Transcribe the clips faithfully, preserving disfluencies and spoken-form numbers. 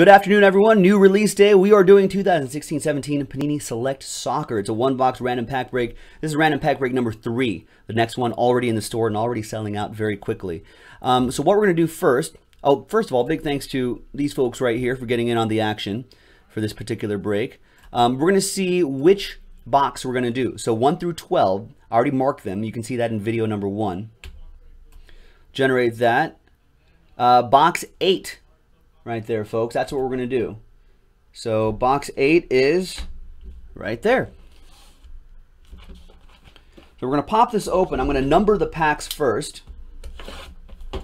Good afternoon, everyone. New release day. We are doing two thousand sixteen seventeen Panini Select Soccer. It's a one-box random pack break. This is random pack break number three. The next one already in the store and already selling out very quickly. Um, so what we're going to do first, oh, first of all, big thanks to these folks right here for getting in on the action for this particular break. Um, we're going to see which box we're going to do. So one through twelve, I already marked them. You can see that in video number one. Generate that. Uh, box eight. Right there, folks. That's what we're going to do. So box eight is right there. So we're going to pop this open. I'm going to number the packs first. And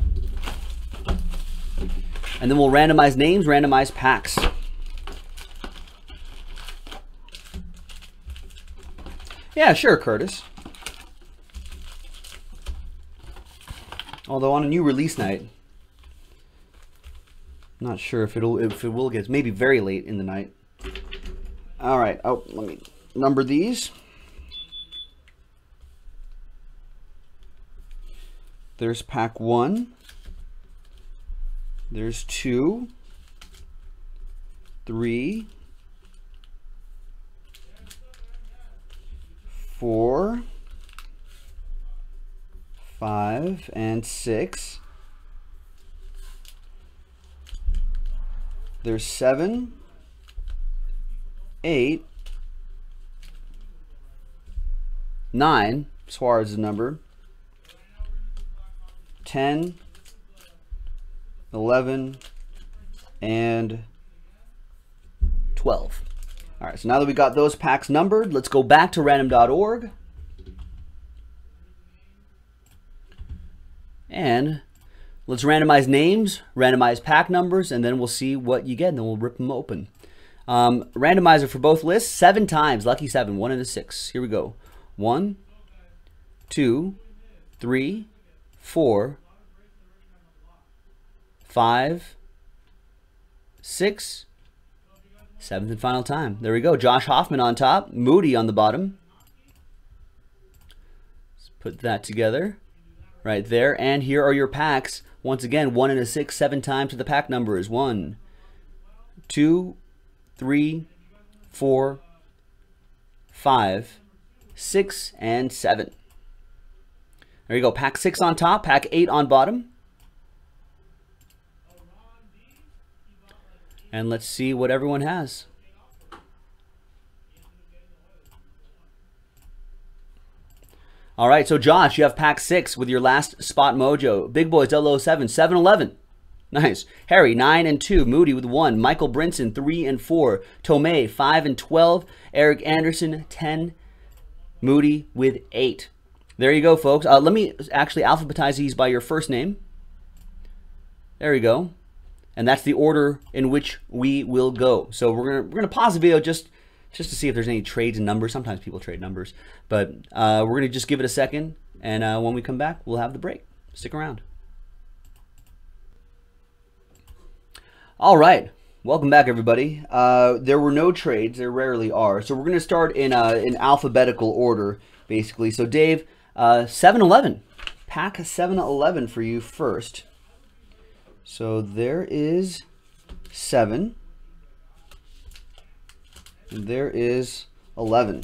then we'll randomize names, randomize packs. Yeah, sure, Curtis. Although on a new release night, not sure if it'll if it will get. It's maybe very late in the night. All right. Oh, let me number these. There's pack one. There's two. Three. Four. Five and six. There's seven, eight, nine, Suarez is the number, ten, eleven, and twelve. All right, so now that we got those packs numbered, let's go back to random dot org and let's randomize names, randomize pack numbers, and then we'll see what you get, and then we'll rip them open. Um, randomizer for both lists, seven times. Lucky seven, one and a six. Here we go. One, two, three, four, five, six, seventh and final time. There we go. Josh Hoffman on top, Moody on the bottom. Let's put that together. Right there, and here are your packs. Once again, one and a six, seven times to the pack number is one, two, three, four, five, six, and seven. There you go, pack six on top, pack eight on bottom. And let's see what everyone has. All right, so Josh, you have pack six with your last spot mojo. Big Boys double oh seven, seven eleven. Nice. Harry, nine and two. Moody with one. Michael Brinson, three and four. Tomei, five and twelve. Eric Anderson, ten. Moody with eight. There you go, folks. Uh, let me actually alphabetize these by your first name. There you go. And that's the order in which we will go. So we're gonna, we're gonna pause the video just just to see if there's any trades in numbers. Sometimes people trade numbers, but uh, we're gonna just give it a second, and uh, when we come back, we'll have the break. Stick around. All right, welcome back, everybody. Uh, there were no trades, there rarely are. So we're gonna start in, uh, in alphabetical order, basically. So Dave, uh, seven eleven, pack seven eleven for you first. So there is seven. And there is eleven.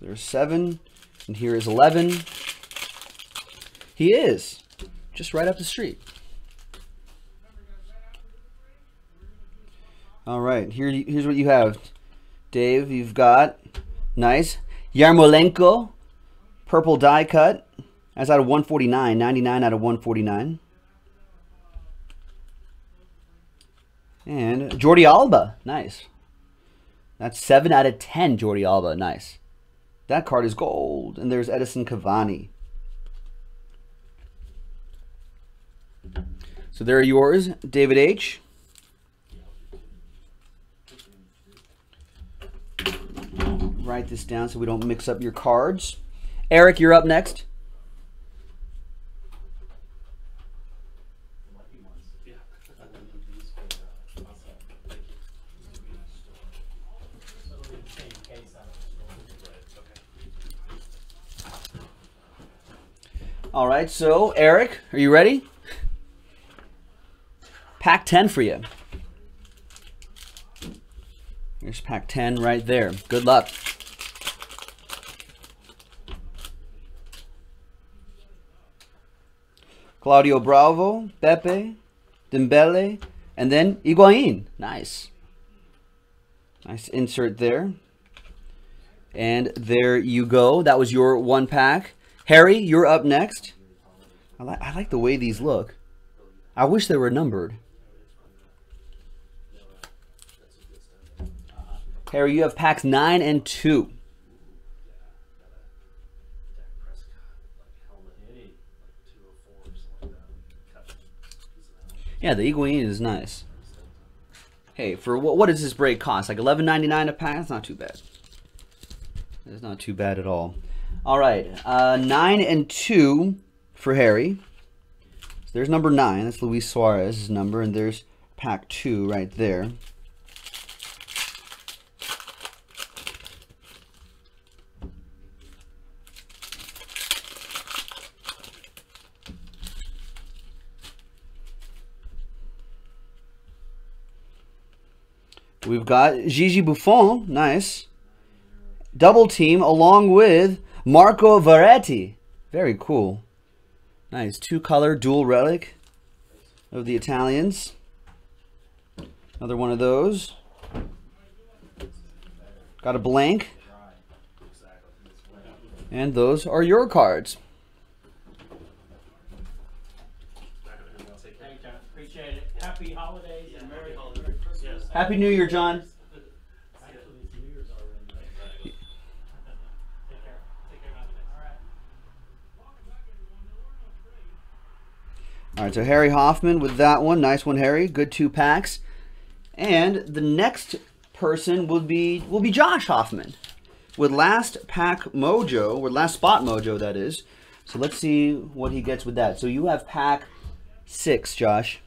There's seven, and here is eleven. He is just right up the street. All right, here, here's what you have, Dave. You've got nice Yarmolenko, purple die cut. That's out of one forty-nine, ninety-nine out of one forty-nine. And Jordi Alba, nice. That's seven out of ten, Jordi Alba, nice. That card is gold. And there's Edison Cavani. So there are yours, David H. Write this down so we don't mix up your cards. Eric, you're up next. All right, so Eric, are you ready? Pack ten for you. Here's pack ten right there. Good luck. Claudio Bravo, Pepe, Dembele, and then Higuaín. Nice. Nice insert there. And there you go. That was your one pack. Harry, you're up next. I, li I like the way these look. I wish they were numbered. Harry, you have packs nine and two. Yeah, the Higuaín is nice. Hey, for what, what does this break cost? Like eleven ninety-nine a pack? That's not too bad. That's not too bad at all. All right, uh, nine and two for Harry. So there's number nine. That's Luis Suarez's number, and there's pack two right there. We've got Gigi Buffon, nice. Double team along with Marco Verretti. Very cool. Nice, two-color dual relic of the Italians. Another one of those. Got a blank. And those are your cards. Appreciate it. Happy holidays and Merry Holidays. Happy New Year, John. All right, so Harry Hoffman with that one. Nice one, Harry. Good two packs. And the next person will be will be Josh Hoffman with last pack mojo, or last spot mojo, that is. So let's see what he gets with that. So you have pack six, Josh.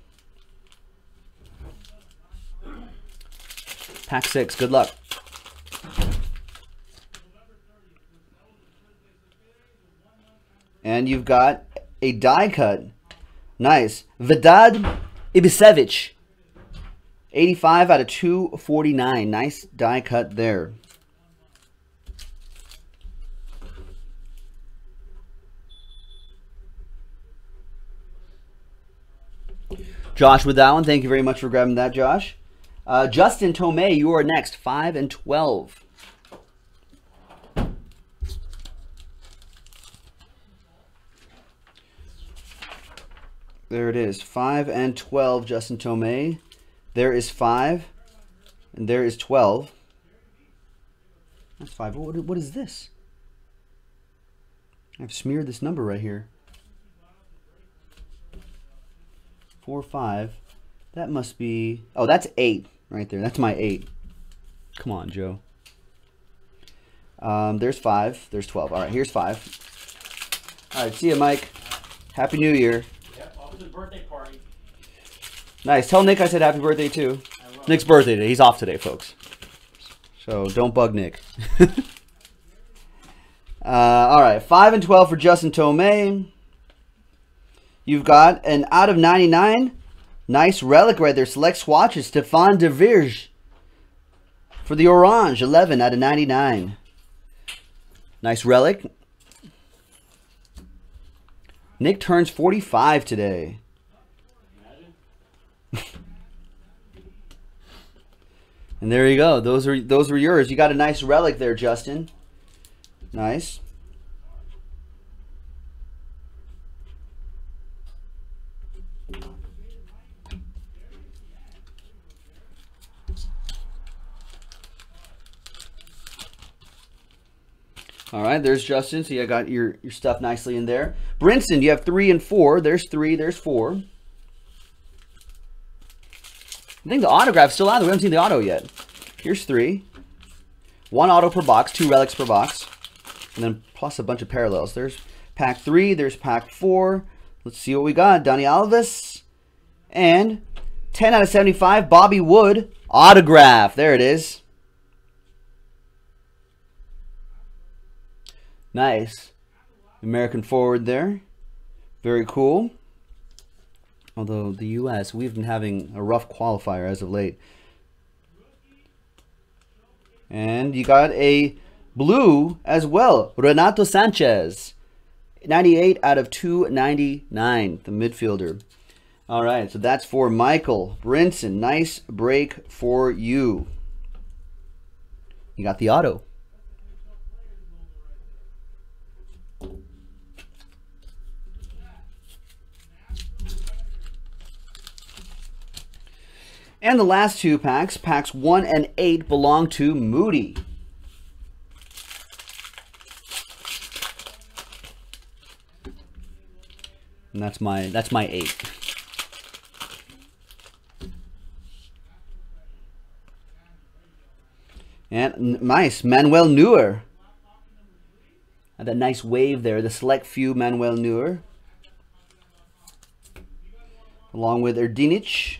Pack six, good luck. And you've got a die cut. Nice. Vedad Ibisevic. eighty-five out of two forty-nine. Nice die cut there. Josh with that one. Thank you very much for grabbing that, Josh. Uh, Justin Tomei, you are next, five and twelve. There it is, five and twelve, Justin Tomei. There is five, and there is twelve. That's five. What, what is this? I've smeared this number right here. four, five. That must be... Oh, that's eight right there. That's my eight. Come on, Joe. Um, there's five. There's twelve. All right, here's five. All right, see you, Mike. Happy New Year. Yep, off to the birthday party. Nice. Tell Nick I said happy birthday, too. Nick's birthday today. He's off today, folks. So don't bug Nick. uh, all right, five and twelve for Justin Tomei. You've got an out of ninety-nine... Nice relic right there. Select swatches. Stefan de Virge for the orange. eleven out of ninety-nine. Nice relic. Nick turns forty-five today. And there you go. Those are those were yours. You got a nice relic there, Justin. Nice. All right, there's Justin. So you got your, your stuff nicely in there. Brinson, you have three and four. There's three, there's four. I think the autograph's still out there. We haven't seen the auto yet. Here's three. One auto per box, two relics per box, and then plus a bunch of parallels. There's pack three, there's pack four. Let's see what we got. Danny Alves, and ten out of seventy-five, Bobby Wood, autograph. There it is. Nice. American forward there. Very cool. Although the U S, we've been having a rough qualifier as of late. And you got a blue as well. Renato Sanchez. ninety-eight out of two ninety-nine. The midfielder. All right. So that's for Michael Brinson. Nice break for you. You got the auto. And the last two packs, packs one and eight, belong to Moody. And that's my that's my eight. And nice, Manuel Neuer. Had that nice wave there, the select few Manuel Neuer. Along with Erdinić.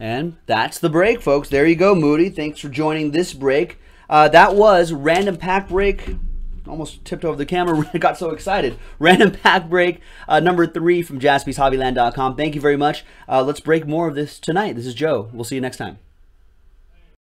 And that's the break, folks. There you go, Moody. Thanks for joining this break. Uh, that was Random Pack Break. Almost tipped over the camera. I got so excited. Random Pack Break uh, number three from Jaspys Hobbyland dot com. Thank you very much. Uh, let's break more of this tonight. This is Joe. We'll see you next time.